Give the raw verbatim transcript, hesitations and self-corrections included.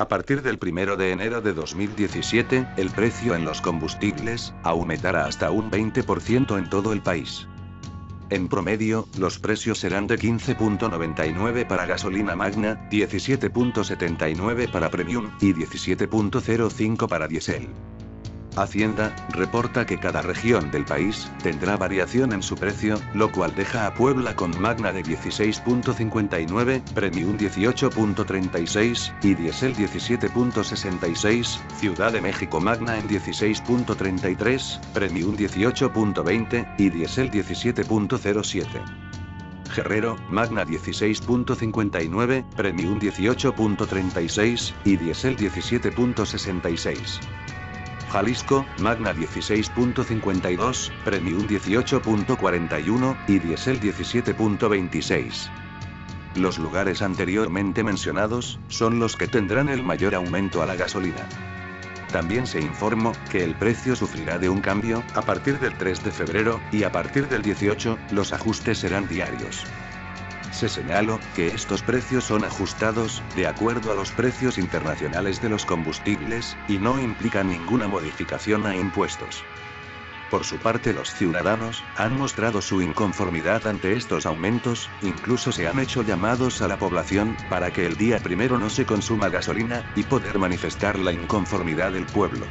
A partir del primero de enero de dos mil diecisiete, el precio en los combustibles aumentará hasta un veinte por ciento en todo el país. En promedio, los precios serán de quince punto noventa y nueve para gasolina magna, diecisiete punto setenta y nueve para premium y diecisiete punto cero cinco para diésel. Hacienda reporta que cada región del país tendrá variación en su precio, lo cual deja a Puebla con magna de dieciséis punto cincuenta y nueve, premium dieciocho punto treinta y seis y diésel diecisiete punto sesenta y seis, Ciudad de México magna en dieciséis punto treinta y tres, premium dieciocho punto veinte y diésel diecisiete punto cero siete. Guerrero, magna dieciséis punto cincuenta y nueve, premium dieciocho punto treinta y seis y diésel diecisiete punto sesenta y seis. Jalisco, magna dieciséis punto cincuenta y dos, premium dieciocho punto cuarenta y uno y diésel diecisiete punto veintiséis. Los lugares anteriormente mencionados son los que tendrán el mayor aumento a la gasolina. También se informó que el precio sufrirá de un cambio a partir del tres de febrero y a partir del dieciocho, los ajustes serán diarios. Se señaló que estos precios son ajustados de acuerdo a los precios internacionales de los combustibles y no implican ninguna modificación a impuestos. Por su parte, los ciudadanos han mostrado su inconformidad ante estos aumentos, incluso se han hecho llamados a la población para que el día primero no se consuma gasolina y poder manifestar la inconformidad del pueblo.